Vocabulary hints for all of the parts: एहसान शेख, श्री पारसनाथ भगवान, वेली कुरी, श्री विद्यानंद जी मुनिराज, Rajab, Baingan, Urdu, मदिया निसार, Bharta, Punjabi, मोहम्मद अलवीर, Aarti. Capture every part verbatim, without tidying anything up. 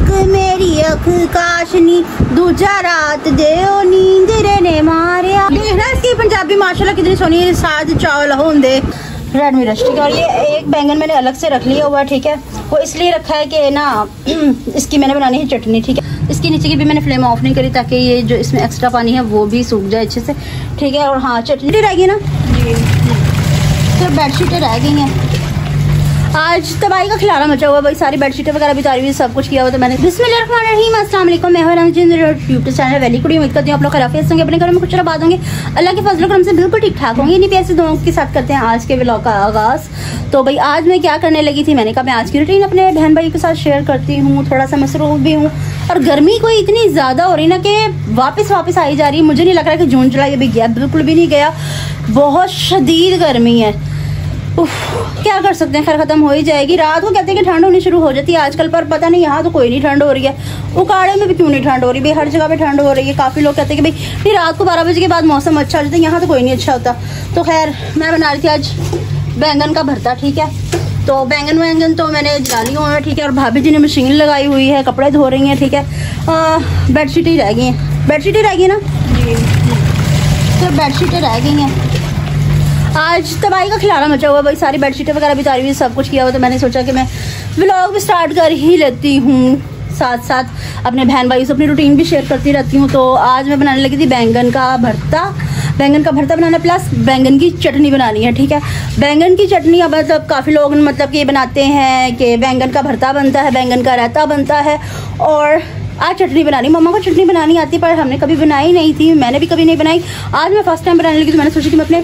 ਇੱਕ ਮੇਰੀ ਅੱਖ ਕਾਸ਼ਨੀ दूजा रात दे ओ नींदरे ने मारिया। देखना इसकी पंजाबी माशाल्लाह कितनी सोनी है, साथ चावल होंगे रेड में रस्टिक। और ये एक बैंगन मैंने अलग से रख लिया हुआ है, ठीक है, वो इसलिए रखा है कि ना इसकी मैंने बनानी है चटनी, ठीक है। इसके नीचे की भी मैंने फ्लेम ऑफ नहीं करी ताकि ये जो इसमें एक्स्ट्रा पानी है वो भी सूख जाए अच्छे से, ठीक है। और हाँ चटनी रहेगी ना जी, तो बेडशीटें रह गई हैं। आज तबाही का खिलाना मचा हुआ भाई, सारी बेडशीटें वगैरह बितारी हुई, सब कुछ किया हुआ। तो मैंने बिस्मिल्लाहिर्रहमानिर्रहीम अस्सलाम वालेकुम, मैं हूं जी यूट्यूब चैनल वेली कुरी। उम्मीद करती हूँ आप लोग खैरियत होंगे, अपने घर में कुछ रहा बात होंगे, अल्लाह के फजल करम से बिल्कुल ठीक ठाक होंगे। इन्हीं प्यारे दुआओं के साथ करते हैं आज के व्लॉग का आगाज़। तो भाई आज मैं क्या करने लगी थी, मैंने कहा मैं आज की रूटीन अपने बहन भाई के साथ शेयर करती हूँ। थोड़ा सा मसरूफ़ भी हूँ और गर्मी कोई इतनी ज़्यादा हो रही ना कि वापस वापस आई जा रही है। मुझे नहीं लग रहा कि जून जुलाई अभी गया, बिल्कुल भी नहीं गया, बहुत शदीद गर्मी है। उफ, क्या कर सकते हैं, खैर ख़त्म हो ही जाएगी। रात को कहते हैं कि ठंड होनी शुरू हो जाती है आजकल, पर पता नहीं यहाँ तो कोई नहीं ठंड हो रही है। उकाड़े में भी क्यों नहीं ठंड हो रही भाई, हर जगह पे ठंड हो रही है। काफ़ी लोग कहते हैं कि भाई फिर रात को बारह बजे के बाद मौसम अच्छा हो जाता है, यहाँ तो कोई नहीं अच्छा होता। तो खैर मैं बना रही थी आज बैंगन का भरता, ठीक है। तो बैंगन वैंगन तो मैंने जला लिए हुए हैं, ठीक है। और भाभी जी ने मशीन लगाई हुई है, कपड़े धो रही हैं, ठीक है। बेडशीट ही रह गई हैं, बेडशीट ही रह गई ना जी, तो बेडशीटें रह गई हैं। आज तबाही का खिलाना मचा हुआ भाई, सारी बेडशीटें वगैरह बितारी हुई, सब कुछ किया हुआ। तो मैंने सोचा कि मैं व्लॉग भी स्टार्ट कर ही लेती हूँ, साथ साथ अपने बहन भाई से अपनी रूटीन भी शेयर करती रहती हूँ। तो आज मैं बनाने लगी थी बैंगन का भरता, बैंगन का भरता बनाना प्लस बैंगन की चटनी बनानी है, ठीक है। बैंगन की चटनी अब मतलब काफ़ी लोग मतलब कि बनाते हैं कि बैंगन का भरता बनता है, बैंगन का रायता बनता है, और आज चटनी बनानी। मम्मा को चटनी बनानी आती पर हमने कभी बनाई नहीं थी, मैंने भी कभी नहीं बनाई। आज मैं फर्स्ट टाइम बनाने लगी, तो मैंने सोची कि मैं अपने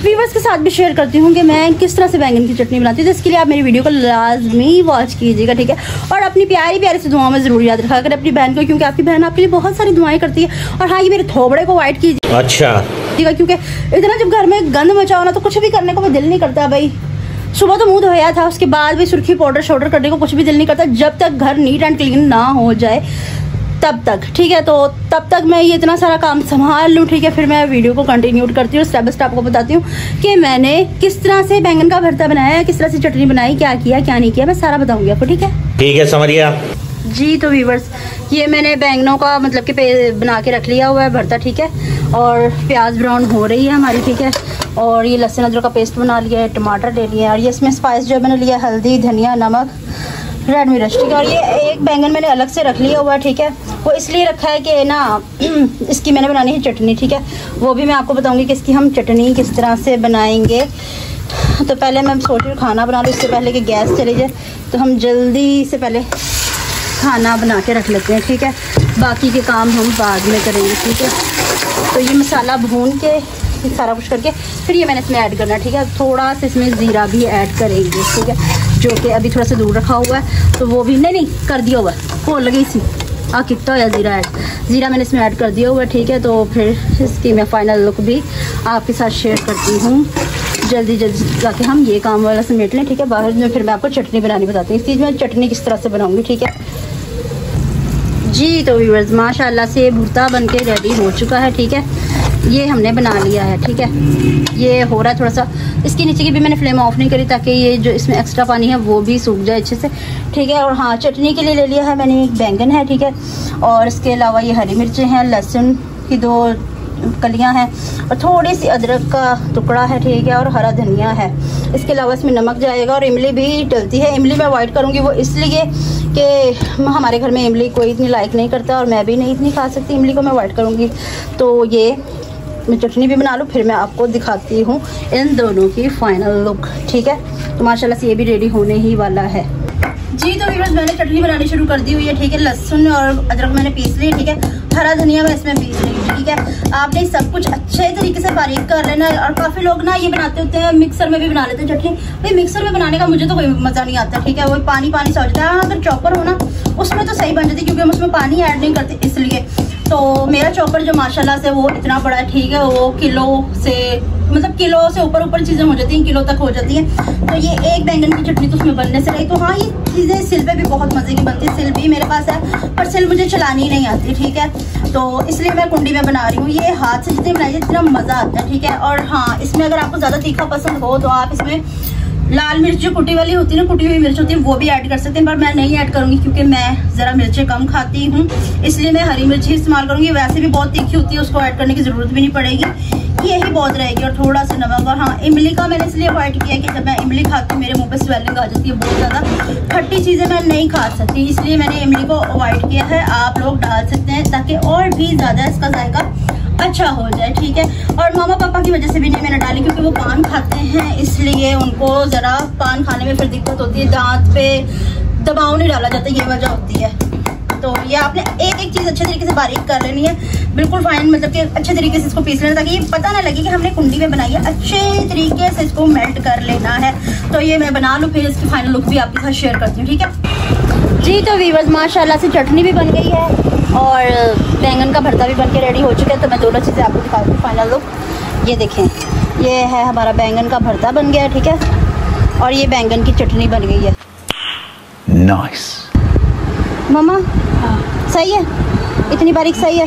व्यूवर्स के साथ भी शेयर करती हूँ कि मैं किस तरह से बैंगन की चटनी बनाती हूँ। तो इसके लिए आप मेरी वीडियो को लाजमी वॉच कीजिएगा, ठीक है। और अपनी प्यारी प्यारी से दुआओं में ज़रूर याद रखा कर अपनी बहन को, क्योंकि आपकी बहन आपके लिए बहुत सारी दुआएं करती है। और हाँ ये मेरे थोबड़े को वाइट कीजिए, अच्छा ठीक है, क्योंकि इतना जब घर में गंद मचा होना तो कुछ भी करने को दिल नहीं करता भाई। सुबह तो मुँह धोया था, उसके बाद भी सुर्खी पाउडर शोडर करने को कुछ भी दिल नहीं करता जब तक घर नीट एंड क्लीन ना हो जाए, तब तक, ठीक है। तो तब तक मैं ये इतना सारा काम संभाल लूँ, ठीक है, फिर मैं वीडियो को कंटिन्यू करती हूँ। स्टेप बाय स्टेप आपको बताती हूँ कि मैंने किस तरह से बैंगन का भरता बनाया, किस तरह से चटनी बनाई, क्या किया क्या नहीं किया, मैं सारा बताऊँगी आपको, ठीक है। ठीक है समझिए आप जी। तो व्यूवर्स ये मैंने बैंगनों का मतलब कि बना के रख लिया हुआ है भरता, ठीक है। और प्याज ब्राउन हो रही है हमारी, ठीक है। और ये लहसुन अदरक का पेस्ट बना लिया है, टमाटर ले लिया है, और ये इसमें स्पाइस जो मैंने लिया हल्दी धनिया नमक रेड मिर्च, ठीक है। और ये एक बैंगन मैंने अलग से रख लिया हुआ है, ठीक है, वो इसलिए रखा है कि ना इसकी मैंने बनानी है चटनी, ठीक है। वो भी मैं आपको बताऊंगी कि इसकी हम चटनी किस तरह से बनाएंगे। तो पहले मैं सोच रही हूँ खाना बना लूँ इससे पहले कि गैस चली जाए, तो हम जल्दी से पहले खाना बना के रख लेते हैं, ठीक है, बाकी के काम हम बाद में करेंगे, ठीक है। तो ये मसाला भून के सारा कुछ करके फिर ये मैंने इसमें ऐड करना, ठीक है। थोड़ा सा इसमें ज़ीरा भी ऐड करेंगे, ठीक है, जो कि अभी थोड़ा सा दूर रखा हुआ है, तो वो भी नहीं नहीं कर दिया हुआ है, भूल गई सी आ कितना हुआ ज़ीरा ऐड, ज़ीरा मैंने इसमें ऐड कर दिया हुआ है, ठीक है। तो फिर इसकी मैं फाइनल लुक भी आपके साथ शेयर करती हूँ। जल्दी जल्दी जाके हम ये काम वाला समेट लें, ठीक है, बाहर में फिर मैं आपको चटनी बनानी बताती हूँ। इस चीज़ में चटनी किस तरह से बनाऊँगी, ठीक है जी। तो व्यूअर्स माशाल्लाह से भुर्ता बन के रेडी हो चुका है, ठीक है, ये हमने बना लिया है, ठीक है। ये हो रहा है थोड़ा सा, इसके नीचे की भी मैंने फ्लेम ऑफ नहीं करी ताकि ये जो इसमें एक्स्ट्रा पानी है वो भी सूख जाए अच्छे से, ठीक है। और हाँ चटनी के लिए ले लिया है मैंने एक बैंगन है, ठीक है, और इसके अलावा ये हरी मिर्चें हैं, लहसुन की दो कलियां हैं, और थोड़ी सी अदरक का टुकड़ा है, ठीक है, और हरा धनिया है। इसके अलावा इसमें नमक जाएगा और इमली भी डलती है। इमली मैं अवॉइड करूँगी वो इसलिए कि हमारे घर में इमली कोई इतनी लाइक नहीं करता और मैं भी नहीं इतनी खा सकती, इमली को मैं अवॉइड करूँगी। तो ये मैं चटनी भी बना लूँ, फिर मैं आपको दिखाती हूँ इन दोनों की फाइनल लुक, ठीक है। तो माशाल्लाह से ये भी रेडी होने ही वाला है जी। तो व्यूअर्स मैंने चटनी बनानी शुरू कर दी हुई है, ठीक है। लहसुन और अदरक मैंने पीस लिए, ठीक है, हरा धनिया मैं इसमें पीस रही हूँ, ठीक है। आपने सब कुछ अच्छे तरीके से बारीक कर लेना। और काफ़ी लोग ना ये बनाते होते हैं मिक्सर में भी बना लेते हैं चटनी, भाई मिक्सर में बनाने का मुझे तो कोई मज़ा नहीं आता, ठीक है, वो पानी पानी सा हो जाता है। अगर चॉपर हो ना उसमें तो सही बन जाती, क्योंकि हम उसमें पानी ऐड नहीं करते इसलिए। तो मेरा चॉपर जो माशाल्लाह से वो इतना बड़ा है, ठीक है, वो किलो से मतलब किलो से ऊपर ऊपर चीज़ें हो जाती हैं, किलो तक हो जाती हैं। तो ये एक बैंगन की चटनी तो उसमें बनने से रही। तो हाँ ये चीज़ें सिल पे भी बहुत मज़े की बनती है, सिल भी मेरे पास है पर सिल मुझे चलानी नहीं आती, ठीक है, तो इसलिए मैं कुंडी में बना रही हूँ। ये हाथ से जितनी बनाई जाए इतना मज़ा आता है, ठीक है। और हाँ इसमें अगर आपको ज़्यादा तीखा पसंद हो तो आप इसमें लाल मिर्च जो कुटी वाली होती है ना, कुटी हुई मिर्च होती है, वो भी ऐड कर सकते हैं, पर मैं नहीं ऐड करूंगी क्योंकि मैं जरा मिर्चें कम खाती हूँ, इसलिए मैं हरी मिर्च ही इस्तेमाल करूंगी। वैसे भी बहुत तीखी होती है, उसको ऐड करने की जरूरत भी नहीं पड़ेगी, यही बहुत रहेगी। और थोड़ा सा नमक। और हाँ, इमली का मैंने इसलिए अवॉइड किया कि जब मैं इमली खाती हूँ मेरे मुँह पर स्वेलिंग आ जाती है बहुत ज़्यादा, खट्टी चीज़ें मैं नहीं खा सकती, इसलिए मैंने इमली को अवॉइड किया है। आप लोग डाल सकते हैं ताकि और भी ज़्यादा इसका जायका अच्छा हो जाए, ठीक है। और मामा पापा की वजह से भी नहीं मैंने डाली क्योंकि वो पान खाते हैं, इसलिए उनको ज़रा पान खाने में फिर दिक्कत होती है, दांत पे दबाव नहीं डाला जाता, ये वजह होती है। तो ये आपने एक एक चीज़ अच्छे तरीके से बारीक कर लेनी है, बिल्कुल फाइन, मतलब कि अच्छे तरीके से इसको पीस लेना ताकि ये पता ना लगे कि हमने कुंडी में बनाई है। अच्छे तरीके से इसको मेल्ट कर लेना है। तो ये मैं बना लूँ, फिर इसकी फाइनल लुक भी आपके साथ शेयर करती हूँ, ठीक है जी। तो व्यूअर्स माशाल्लाह से चटनी भी बन गई है और बैंगन का भरता भी बनके रेडी हो चुका है। तो मैं दोनों चीज़ें आपको दिखाती हूँ फाइनल लुक। ये देखें, ये है हमारा बैंगन का भरता बन गया है, ठीक है, और ये बैंगन की चटनी बन गई है। नाइस मामा, सही है, इतनी बारीक सही है।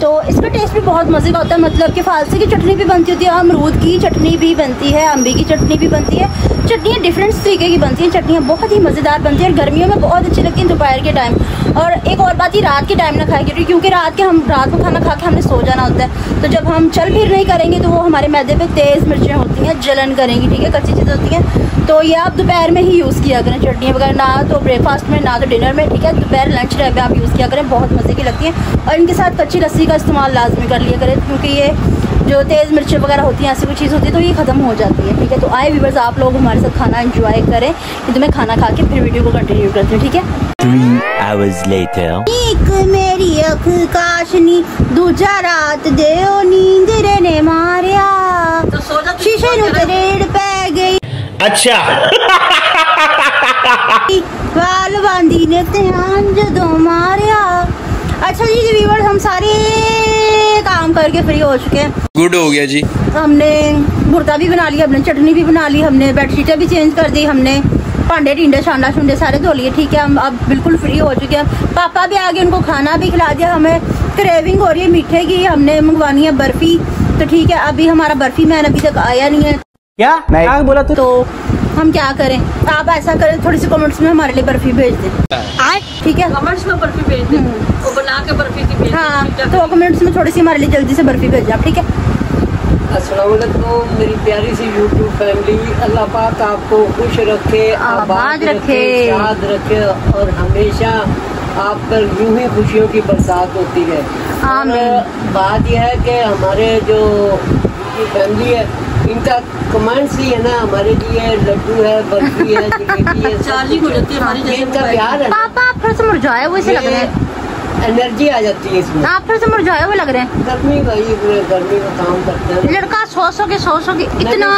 तो इसका टेस्ट भी बहुत मज़े का होता है, मतलब कि फालसे की चटनी भी बनती होती है, अमरूद की चटनी भी बनती है, अम्बी की चटनी भी बनती है, चटनियाँ डिफरेंट तरीके की बनती हैं, चटनियाँ बहुत ही मज़ेदार बनती हैं और गर्मियों में बहुत अच्छी लगती हैं दोपहर के टाइम। और एक और बात ही, रात के टाइम ना खाया करिए क्योंकि रात के हम रात को खाना खा के हमने सो जाना होता है, तो जब हम चल फिर नहीं करेंगे तो वो हमारे मैदे पर तेज़ मिर्चें होती हैं, जलन करेंगी, ठीक है, कच्ची चीज़ें होती हैं। तो ये आप दोपहर में ही यूज़ किया करें चटनियाँ वगैरह, ना तो ब्रेकफास्ट में ना तो डिनर में, ठीक है, दोपहर लंच टाइम में आप यूज़ किया करें, बहुत मज़े की लगती हैं। और इनके साथ कच्ची लस्सी का इस्तेमाल लाजमी कर लिया करें क्योंकि ये जो तेज़ मिर्च वगैरह होती हैं, ऐसी कोई चीज़ होती है तो ये ख़त्म हो जाती है, ठीक है। तो आए व्यूअर्स, आप लोग हमारे साथ खाना एंजॉय करें, तो मैं खाना खा के फिर वीडियो को कंटिन्यू करती हूँ, ठीक है। एक मेरी अख काशनी, दूजा रात दे ओ नींद रे ने मारिया, तो शीशे नू रेड़ पै गई, अच्छा वाल बांधी ने ध्यान जदों मारिया। अच्छा जी जी व्यूअर्स, हम सारे काम करके फ्री हो चुके हैं, गुड हो गया जी। हमने भुर्ता भी बना लिया, हमने चटनी भी बना ली, हमने बेडशीटें भी चेंज कर दी, हमने पांडे टींडे शांडा शुंडे सारे धो लिए, ठीक है। हम अब बिल्कुल फ्री हो चुके हैं, पापा भी आ गए, उनको खाना भी खिला दिया। हमें क्रेविंग हो रही है मीठे की, हमने मंगवानी है बर्फ़ी, तो ठीक है, अभी हमारा बर्फ़ी मैन अभी तक आया नहीं है, क्या मैं बोला तो हम क्या करें। आप ऐसा करें, थोड़ी सी कमेंट्स में हमारे लिए बर्फ़ी भेज दें आज, ठीक है, कमेंट्स में बर्फ़ी भेज दें, वो बना के बर्फ़ी की भेज, हाँ, तो कमेंट्स में थोड़ी सी हमारे लिए जल्दी से बर्फ़ी भेज आप, ठीक है। अस्सलाम वालेकुम मेरी प्यारी सी यूट्यूब फैमिली, अल्लाह पाक आपको खुश रखे, आबाद रखे, याद रखे, और हमेशा आप पर यूं ही खुशियों की बरसात होती है। आमीन। बात यह है कि हमारे जो फैमिली है, इनका कमेंट्स ही है ना, हमारे लिए लड्डू है, बर्फी है, जिलेबी है, चार्जिंग हो जाती है हमारी, इनका प्यार है। पापा आप थोड़ा सा मुरझाए हुए से लग रहे हैं, एनर्जी आ जाती है इसमें, आप फिर से मुरझाए हुए लग रहे हैं। गर्मी भाई, गर्मी का काम करते हैं। लड़का सौ सौ के सौ सौ के इतना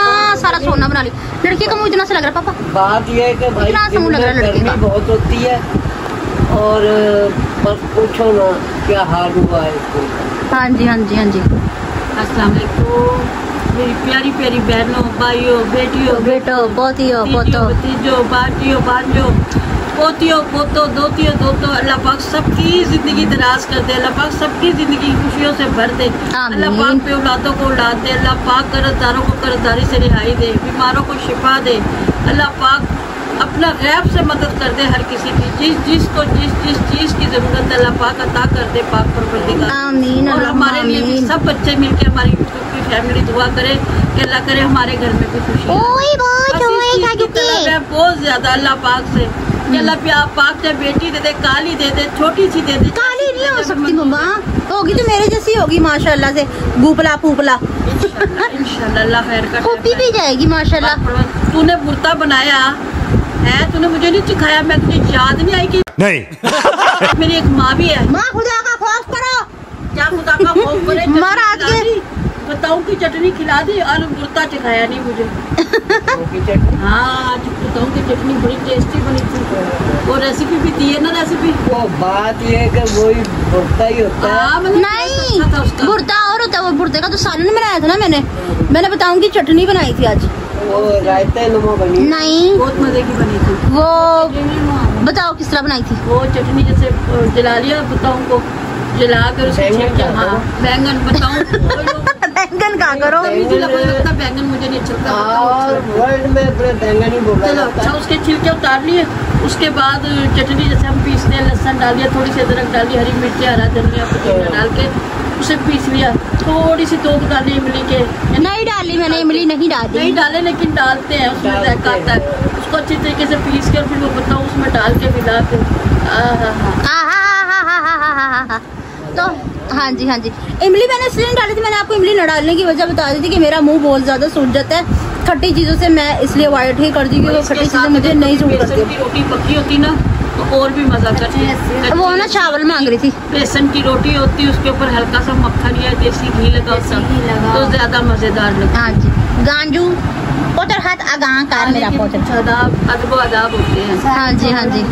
सारा सोना बना लिया, लड़की का मुँह इतना सा लग रहा है पापा। बात यह है कि भाई गर्मी बहुत होती है और बस पूछो ना क्या हाल हुआ है इसको। हाँ जी, हाँ जी, हाँ जी। अस्सलाम वालेकुम मेरी प्यारी प्यारी बहनों, भाइयों, बेटियों, बेटो, पोतियों, पोतो, भतीजों, बाटियों, भांजों, पोतियों, पोतो, दोतियों, दोतो, अल्लाह पाक सबकी ज़िंदगी दराज कर दे, अल्लाह पाक सबकी ज़िंदगी खुशियों से भर दे, अल्लाह पाक पे औलादों को औलाद दे, अल्लाह पाक कर्जदारों को कर्जदारी से रिहाई दे, बीमारों को शिफा दे, अल्लाह पाक अपना गैब से मदद कर दे हर किसी की, जिस जिस को जिस जिस चीज़ की ज़रूरत अल्लाह पाक अता कर दे, पाक परवरदिगार। और हमारे लिए सब बच्चे मिलकर हमारी यूट्यूब की फैमिली दुआ करे कि अल्लाह करे हमारे घर में भी खुशी बहुत ज़्यादा, अल्लाह पाक से अल्लाह प्यार पाक से बेटी दे दे, काली दे दे, छोटी सी दे दे, काली नहीं हो सकती मम्मा, होगी तो मेरे जैसी होगी माशाल्लाह से, भूपला भूपला इंशाल्लाह, अल्लाह खैर करे, कॉपी भी जाएगी माशाल्लाह। तूने भुर्ता बनाया है, तूने मुझे नहीं सिखाया, मैं तुझे याद नहीं आई कि नहीं मेरी एक माँ भी है, माँ खुदा का खौफ करो, क्या खुदा का खौफ करे, बताऊँ की चटनी खिला दी और भुर्ता सिखाया नहीं मुझे। हाँ बताऊँ कि चटनी बड़ी टेस्टी बनी थी, और रेसिपी भी दी है ना, रेसिपी वो बात ये है कि वही भुर्ता ही होता है, नहीं भुर्ता और होता है, वो भुर्ते का तो सालन में बनाया था ना मैंने, मैंने बताऊँ कि चटनी बनाई थी आज, वो रायता बनी नहीं, बहुत मजे की बनी थी, वो बताओ किस तरह बनाई थी, वो चटनी जैसे जला लिया बताऊँ को, जला कर उसको, हाँ बैंगन बताऊं बैंगन का करो, बैंगन मुझे नहीं चलता वर्ल्ड में पूरे बैंगन ही बोला। चलो अच्छा, उसके छिलके उतार लिए, उसके बाद चटनी जैसे हम पीसते हैं, लहसुन डाल दिया, थोड़ी सी अदरक डाली, हरी मिर्ची, हरा धनिया पुदीना डाल के उसे पीस लिया। थोड़ी सी दो डाली इमली के, नहीं डाली मैंने, इमली नहीं डाली, नहीं डाले लेकिन डालते हैं उसमें रहता है। उसको अच्छी तरीके से पीस कर फिर वो बताऊँ उसमें डाल के मिला के, तो हाँ जी हाँ जी। इमली मैंने इसलिए नहीं डाली थी, मैंने आपको इमली न डालने की वजह बता दी थी कि मेरा मुंह बहुत ज्यादा सूज जाता है खट्टी चीजों से, मैं इसलिए अवॉइड ही करती हूँ, खट्टी चीजें मुझे नहीं सूट करती। रोटी पकी होती ना तो और भी मजा करती है। वो ना चावल मांग रही थी, बेसन की रोटी होती है, उसके ऊपर हल्का सा मक्खन या देसी घी लगा तो ज्यादा मजेदार लगता है। हाँ जी गांजू पोटर हाथ आगाह कार मेरा पोटर अदाब अदब अदाब होते हैं। हाँ जी हाँ जी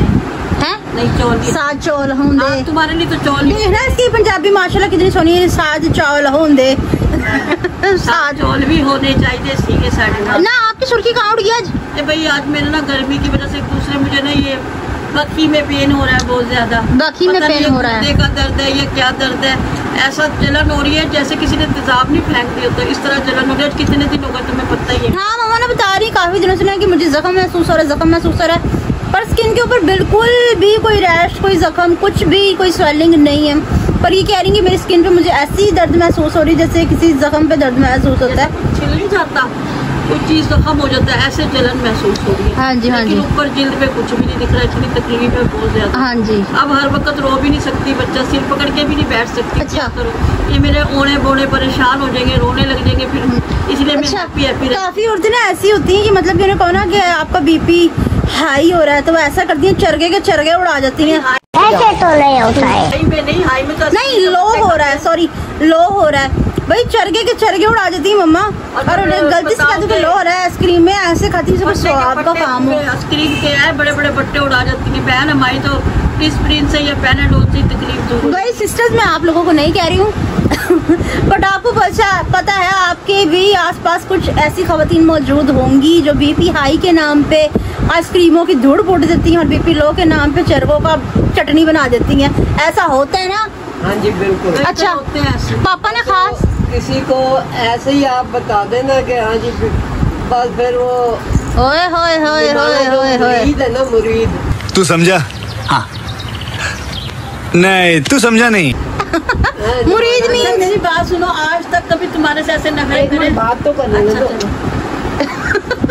है नहीं चौल सात चौल होंगे तुम्हारे लिए, तो चौल देखना इसकी पंजाबी माशाल्लाह कितनी सोनी है, सात चौल होंगे सात चौल भी होने चाहिए सीधे साढ़े ना। ना आपकी सुर्खी कहाँ उड़ गई आज? अरे भाई आज मेरा ना गर्मी की वजह से दूसरे मुझे ना ये बखी में पेन हो रहा है बहुत ज्यादा, बखी में पेन हो रहा है, देखा दर्द है या क्या दर्द है, ऐसा जलन हो रही है जैसे किसी ने तेजाब नहीं फेंक दिया होता, इस तरह जलन हो रही है। कितने दिन होगा तुम्हें पता ही है। हाँ मम्मा ने बता रही काफी दिनों से कि मुझे जख्म महसूस हो रहा है, जख्म महसूस हो रहा है, पर स्किन के ऊपर बिल्कुल भी कोई रैश, कोई जख्म, कुछ भी कोई स्वेलिंग नहीं है, पर ये कह रही कि मेरी स्किन पे मुझे ऐसी दर्द महसूस हो रही जैसे किसी जख्म पे दर्द महसूस होता है, छिल नहीं जाता कोई चीज़ जख्म हो जाता है, ऐसे जलन महसूस हो रही है। हाँ जी हाँ जी। ऊपर जिल्द पे कुछ भी नहीं दिख रहा, इतनी तकलीफ है बहुत ज्यादा। हाँ जी। अब हर वक्त रो भी नहीं सकती, बच्चा सिर पकड़ के भी नहीं बैठ सकती। अच्छा करो, ये मेरे ओने बोने परेशान हो जाएंगे, रोने लग जाएंगे फिर, इसलिए मैं काफी उर्दू ना ऐसी होती है कि मतलब मैंने कहा ना कि आपका बीपी हाई हो रहा है तो वो ऐसा करती है चरगे के चरगे उड़ा जाती है। तो नहीं होता है में नहीं, हाई में तो नहीं लो हो रहा है, सॉरी लो हो रहा है भाई, चरगे के चरगे उड़ा जाती है मम्मा, और गलती से कहते हैं लो हो रहा है आइसक्रीम में, ऐसे खाती है स्वाद का काम हो, आइसक्रीम के है बड़े बड़े बट्टे उड़ा जाती है। बहन हमारी तो स्प्रिन से या पैनाडोल से तकलीफ दूर गई। सिस्टर्स मैं आप लोगों को नहीं कह रही हूँ बट आपको पता है आपके भी आसपास कुछ ऐसी खवातीन मौजूद होंगी जो बीपी हाई के नाम पे आइसक्रीमों की धूड़ बोट देती हैं और बीपी लो के नाम पे चरगों का चटनी बना देती हैं, ऐसा होता है ना? हाँ जी बिल्कुल। अच्छा होते हैं पापा ने खास तो किसी को ऐसे ही आप बता देना कि हाँ जी बस फिर वो होए होए होए होए होए मुरीद है ना, मुरीद तू समझा? हाँ नहीं तू समझा नहीं मुरीद मीन मेरी बात सुनो, आज तक कभी तुम्हारे से ऐसे नखरे करे बात तो करना अच्छा तो।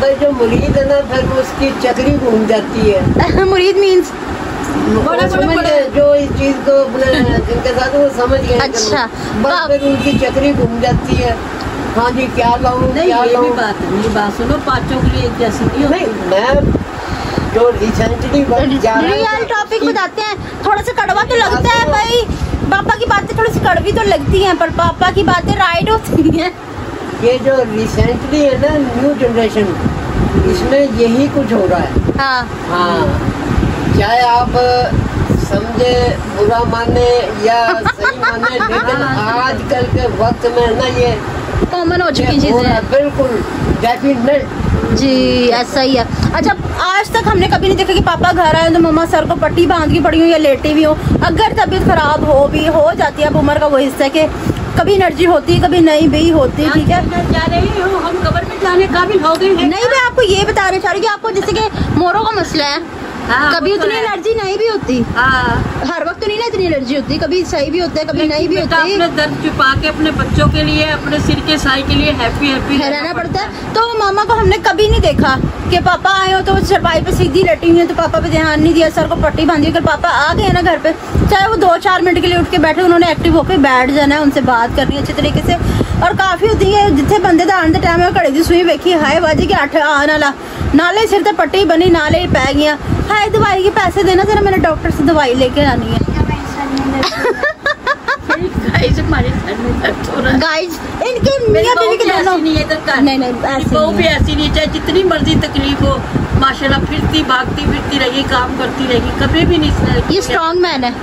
तो जो मुरीद है ना फिर उसकी चक्री घूम जाती है मुरीद मीन्स बड़ा बड़ा बड़ा जो इस चीज को जिनके साथ वो समझ गए। अच्छा बस फिर उनकी चक्री घूम जाती है। हाँ जी क्या लाऊं क्या लाऊं, बात है मेरी बात सुनो, पाँचों के लिए एक जैसी नहीं, मैं जो रिसेंटली रियल टॉपिक बताते हैं, थोड़ा सा कड़वा तो लगता है भाई, पापा की बातें थोड़ी सी कड़वी तो लगती हैं पर पापा की बातें राइट होती हैं। ये जो रिसेंटली है ना न्यू जनरेशन, इसमें यही कुछ हो रहा है। हाँ हाँ चाहे आप समझे बुरा माने या सही माने लेकिन आजकल के वक्त में ना ये कॉमन हो चुकी चीजें, बिल्कुल डेफिनेट जी ऐसा ही है। अच्छा आज तक हमने कभी नहीं देखा कि पापा घर आए तो मम्मा सर को पट्टी बांध के पड़ी हो या लेटी हुई हो, अगर तबीयत खराब हो भी हो जाती है, अब उम्र का वो हिस्सा है कि कभी एनर्जी होती है कभी नहीं भी होती है, ठीक है जा रही हो हम कब्र में जाने काबिल हो गए हैं। नहीं मैं आपको ये बताना चाह रही कि आपको जैसे कि मोरों का मसला है, हाँ, कभी उतनी एनर्जी नहीं भी होती, हाँ हर वक्त तो नहीं ना इतनी एनर्जी होती, कभी सही भी होता है कभी नहीं भी होती, अपने दर्द छुपा के अपने बच्चों के लिए अपने सिर के साय के लिए हैप्पी हैप्पी रहना पड़ता है। तो मामा को हमने कभी नहीं देखा कि पापा आए हो तो वो चरपाई पे सीधी लेटी हुई है तो पापा पे ध्यान नहीं दिया, सर को पट्टी बांधी, अगर पापा आ गए ना घर पे चाहे वो दो चार मिनट के लिए उठ के बैठे, उन्होंने एक्टिव होकर बैठ जाना है, उनसे बात करनी है अच्छे तरीके से। और काफ़ी होती है जितने बंदे का आने टाइम है घड़े की सुई वेखी हाय बाजी के अठ आने ला नाले सिर तक पट्टी बनी नाले पै गई, हाय दवाई के पैसे देना जरा मैंने डॉक्टर से दवाई लेके आनी है। गाइस हमारे घर में दर्द हो रहा है, गाइस इनके मियां बीवी के दोनों नहीं है दरकार, नहीं नहीं ऐसी वो भी ऐसी नहीं, चाहे जितनी मर्जी तकलीफ हो माशाल्लाह फिरती भागती फिरती रही काम करती रहेगी, कभी भी नहीं। ये स्ट्रांग मैन है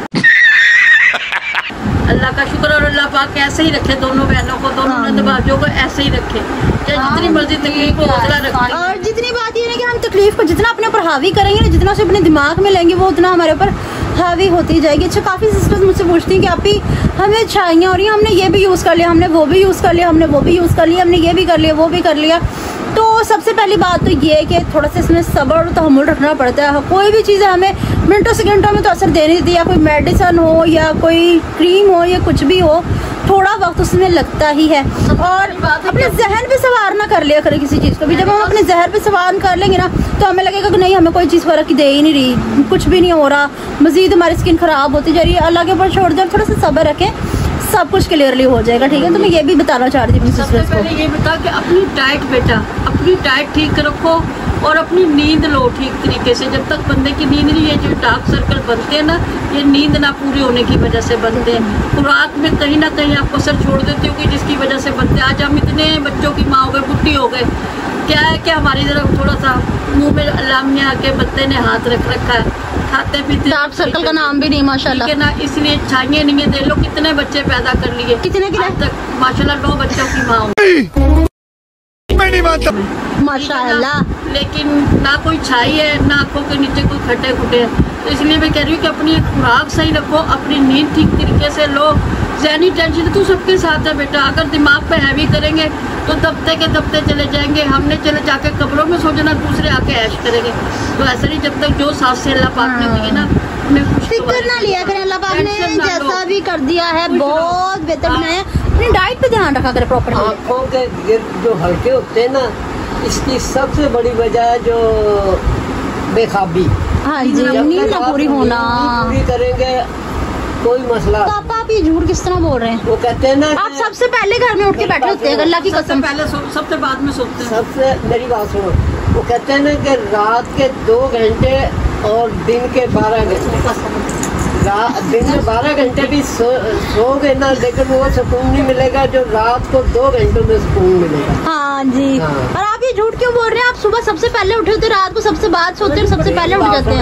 अल्लाह का शुक्र, और अल्लाह पाक ऐसे ही रखे दोनों बहनों को, दोनों नंदबाजों को ऐसे ही रखे, चाहे जितनी मर्जी तकलीफ को हौसला रखे। और जितनी बात ये है कि हम तकलीफ को जितना अपने ऊपर हावी करेंगे ना, जितना उसे अपने दिमाग में लेंगे वो उतना हमारे ऊपर हैवी होती जाएगी। अच्छा, काफ़ी सिस्टर्स मुझसे पूछती हैं कि आप ही हमें छाइयाँ हो रही हैं, हमने ये भी यूज़ कर लिया, हमने वो भी यूज़ कर लिया, हमने वो भी यूज़ कर लिया, हमने ये भी कर लिया, वो भी कर लिया। तो सबसे पहली बात तो ये है कि थोड़ा सा इसमें सब्र और तहम्मुल रखना पड़ता है। कोई भी चीज़ हमें मिनटों सेकंडों में तो असर देने देती है, या कोई मेडिसिन हो या कोई क्रीम हो या कुछ भी हो, थोड़ा वक्त उसमें लगता ही है। और अपने जहन पे सवार ना कर लिया करें किसी चीज़ को भी। जब हम अपने जहन पे सवार कर लेंगे ना तो हमें लगेगा कि नहीं, हमें कोई चीज़ फर्क दे ही नहीं रही, कुछ भी नहीं हो रहा, मज़ीद हमारी स्किन ख़राब होती जा रही है। अल्लाह के ऊपर छोड़ दें, थोड़ा सा सब्र रखें, सब कुछ क्लियरली हो जाएगा। ठीक है, तो मैं ये भी बताना चाह रही थी। सबसे पहले ये बता कि अपनी डाइट बेटा, अपनी डाइट ठीक रखो और अपनी नींद लो ठीक तरीके से। जब तक बंदे की नींद नहीं है, जो डार्क सर्कल बनते हैं ना, ये नींद ना पूरी होने की वजह से बनते हैं। तो रात में कहीं ना कहीं आपको असर छोड़ देती होगी, जिसकी वजह से बनते हैं। आज हम इतने बच्चों की माँ हो गए, बुढ़ी हो गए, क्या है कि हमारी तरफ थोड़ा सा मुँह में अलामिया आके बच्चे ने हाथ रख रखा है, खाते पीते। डार्क सर्कल का नाम भी नहीं माशाल्लाह के ना, इसलिए छाइए नहीं है। देख लो कितने बच्चे पैदा कर लिए, कितने तक माशाल्लाह नौ बच्चों की माँ हूँ माशाल्लाह, लेकिन ना कोई छाई है ना आँखों के नीचे कोई खटे खुटे है। तो इसलिए मैं कह रही हूँ कि अपनी खुराक सही रखो, अपनी नींद ठीक तरीके से लो। जहनी टेंशन तो सबके साथ है बेटा, अगर दिमाग पे हैवी करेंगे तो दबते के दबते चले जाएंगे। हमने चले जाके कब्रों में सोचना, दूसरे आके ऐश करेंगे। तो ऐसा नहीं, जब तक जो सास से अल्लाह पाक ने दी है ना, फिक्र ना लिया करें। अल्लाह पाक ने जैसा भी कर दिया है बहुत बेहतर बनाया। अपनी डाइट पे ध्यान रखा करें प्रॉपर। आँखों के गिर्द जो हल्के होते हैं ना, इसकी सबसे बड़ी वजह है जो बेखाबी। हाँ जी, नींद ना पूरी होना। पूरी करेंगे कोई मसला। पापा आप ये झूठ किस तरह बोल रहे हैं? वो कहते हैं ना, आप सबसे पहले घर में उठ के बैठे होते हैं, अल्लाह की कसम। पहले सबसे बाद में सोते हैं। सबसे मेरी बात सुनो, वो कहते हैं ना कि रात के दो घंटे और दिन के बारह घंटे, दिन में बारह घंटे भी सो सोगे ना, लेकिन वो सुकून नहीं मिलेगा जो रात को दो घंटों में सुकून मिलेगा। हाँ जी, हाँ। और आप ये झूठ क्यों बोल रहे हैं? आप सुबह सबसे पहले उठे होते, रात को सबसे बाद सोते हैं, सबसे पहले उठ जाते हैं।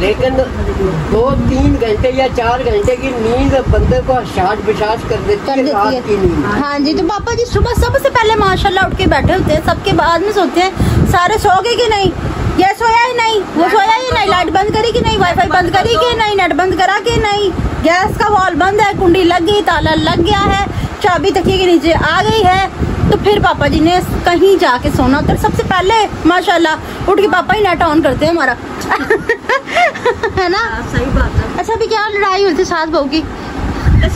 लेकिन दो तीन घंटे या चार घंटे की नींद बंदे को शाट बिशाट कर देती है रात की नींद। हाँ जी, तो पापा जी सुबह सबसे पहले माशाल्लाह उठ के बैठे होते हैं, सबके बाद में सोते हैं। सारे सो गए कि नहीं, ये सोया ही नहीं, वो सोया ही नहीं, लाइट बंद करी कि नहीं, वाईफाई बंद करी कि नहीं, नेट बंद करा कि नहीं, गैस का वॉल बंद है, कुंडी लग गई, ताला लग गया है, चाबी तकिए के नीचे आ गई है। तो फिर पापा जी ने कहीं जाके सोना होता है। सबसे पहले माशाल्लाह उठ के पापा ही नेट ऑन करते हैं हमारा। है ना, सही बात है। अच्छा, अभी क्या लड़ाई होती है सास बहू की?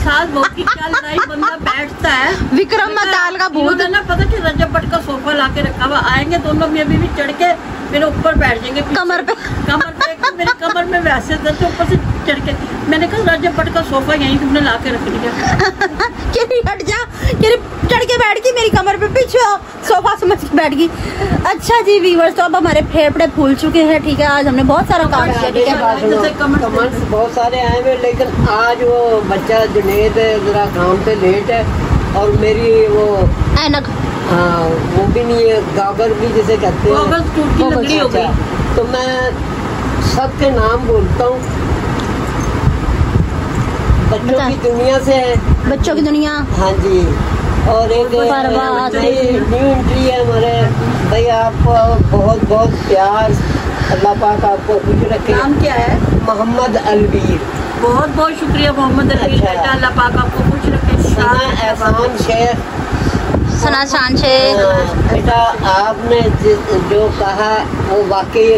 सास बहू की क्या लड़ाई, बंदा बैठता है। विक्रम मताल का भूत है ना, पता है रजब भट्ट का सोफा ला के रखा हुआ, आएंगे दोनों में अभी भी चढ़ के मेरे ऊपर बैठ जाएंगे, कमर पे कमर पे मेरे कमर में वैसे दर्द, ऊपर से चढ़ के। मैंने कहा रजब भट्ट का सोफा यहीं तुमने ला के रख लिया। हट जा, चढ़ के बैठ गई मेरी कमर पे, पीछे सोफा समझ के बैठ गई। अच्छा जी व्यूअर्स, तो अब हमारे फेफड़े फूल चुके हैं। ठीक है, आज हमने बहुत सारा काम किया, कमेंट्स बहुत सारे आए हुए, लेकिन आज वो बच्चा जुनेद जरा काम पे लेट है, और मेरी वो ऐनक, हाँ वो भी नहीं है, गागर भी जिसे कहते हैं, तो मैं सबके नाम बोलता हूँ। बच्चों की दुनिया से है, बच्चों की दुनिया। हाँ जी, और एक न्यू एंट्री है हमारे भाई, आपको बहुत बहुत प्यार, अल्लाह पाक आपको खुश रखे। नाम क्या है? मोहम्मद अलवीर। बहुत बहुत शुक्रिया मोहम्मद अलवीर बेटा, अल्लाह पाक आपको खुश रखे। एहसान शेख, सना शान शेख बेटा, आपने जो कहा वो वाकई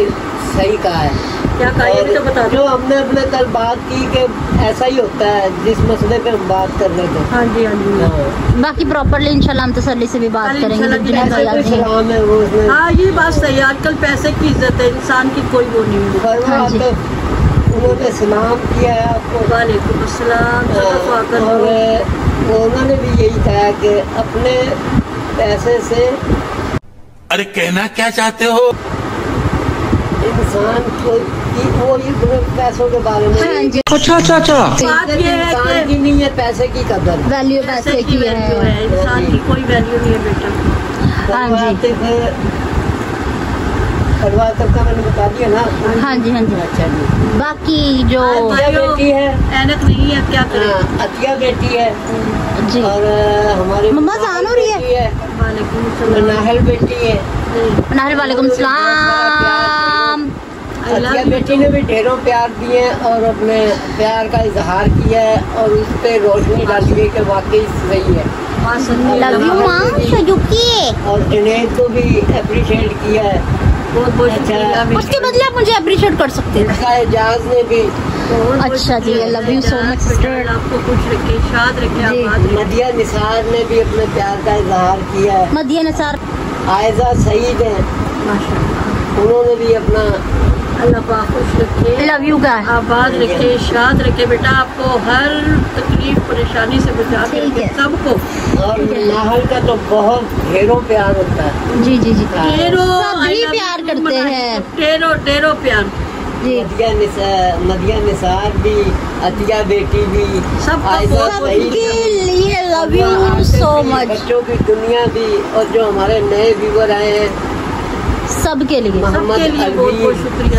सही कहा है। क्या कहा ये तो बता दो। जो हमने अपने कल बात की कि ऐसा ही होता है जिस मसले पे हम बात कर रहे थे। हाँ जी, हाँ जी, बाकी प्रॉपरली इंशाल्लाह हम तसल्ली से भी बात करेंगे। हाँ, ये बात सही है, आजकल पैसे की इज्जत है, इंसान की कोई वो नहीं है। उन्होंने सलाम किया है आपको, वालेकुम अस्सलाम। उन्होंने भी यही कहा कि अपने पैसे से, अरे कहना क्या चाहते हो, इंसान को वो पैसों के बारे में। अच्छा अच्छा अच्छा, इंसान की नहीं है पैसे की कदर, वैल्यू पैसे की है, इंसान की कोई वैल्यू नहीं है बेटा। हाँ जी, परवाह सबका मैंने बता दिया ना। हाँ जी, हाँ जी, अच्छा जी। बाकी जो बेटी है, ऐनक नहीं है, क्या करें, अतिया बेटी है जी, और हमारे मम्मा जान हो रही है, नाहल बेटी है, नाहल वालेकुम सलाम। सचिया बेटी ने भी ढेरों प्यार दिए और अपने प्यार का इजहार किया है और उस पर रोशनी डाली हुई कि वाकई सही है। और जुनेद को भी अप्रिशिएट किया है, बहुत बहुत अच्छा। उसके बदले आप मुझे अप्रिशिएट कर सकते हैं। एजाज ने भी अच्छा जी, I love you so much. आपको खुश रखे, शाद रखे। मदिया निसार ने भी अपने प्यार का इजहार किया है। मदिया निसार आयजा सईद है, उन्होंने भी अपना अल्लाह पाक खुश रखे, आई लव यू का आबाद रखे, शाद रखे। बेटा आपको हर तकलीफ परेशानी से बचा के सबको। और लाहौल का तो बहुत ढेरों प्यार होता है। जी जी जी, प्यार करते हैं ढेरों ढेरों प्यार। मदिया निसार, मदिया निसार भी, अतिया बेटी भी, सब सबके लिए लव यू सो मच। बच्चों की दुनिया भी और जो हमारे नए व्यूअर आए हैं सबके लिए मोहम्मद अलवी,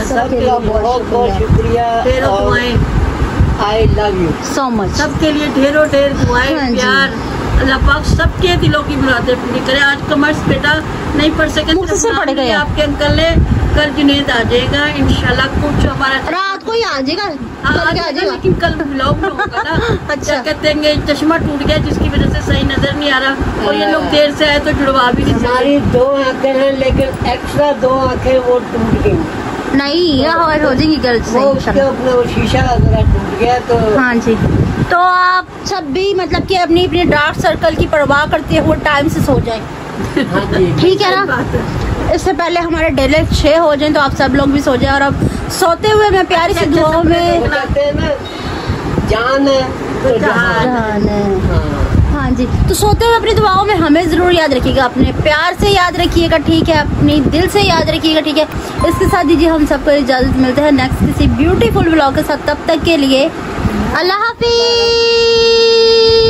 सबका बहुत बहुत शुक्रिया। I love you so much. सबके लिए ढेरों ढेर दुआएं, प्यार। अल्लाह पाक सबके दिलों की मुरादें पूरी करे। आज कमर्स बेटा नहीं पढ़ सके, आपके अंकल ने कल जुनेद आ जाएगा इंशाल्लाह। कुछ हमारा रात को ही आ जाएगा, लेकिन कल ब्लॉग होगा ना। अच्छा कहते हैं चश्मा टूट गया जिसकी वजह से सही नजर नहीं आ रहा, और ये लोग देर से आए तो जुड़वा भी नहीं। हमारी दो आंखें हैं लेकिन एक्स्ट्रा दो आंखें वो टूट गई नहीं, यह और हो जाएगी गलती से, अपना वो शीशा वगैरह टूट गया तो। हाँ जी, तो आप सब भी मतलब की अपनी अपने डार्क सर्कल की परवाह करते हुए टाइम से सो जाए, ठीक है ना। इससे पहले हमारे डेली छः हो जाए तो आप सब लोग भी सो जाए। और अब सोते हुए मैं प्यारी से दुआओं में जान है तो जान है। हाँ जी, तो सोते हुए अपनी दुआओं में हमें ज़रूर याद रखिएगा, अपने प्यार से याद रखिएगा, ठीक है, अपने दिल से याद रखिएगा, ठीक है। इसके साथ दीजिए हम सबको इजाज़त, मिलते हैं नेक्स्ट किसी ब्यूटीफुल व्लॉग के साथ। तब तक के लिए अल्लाह हाफिज़।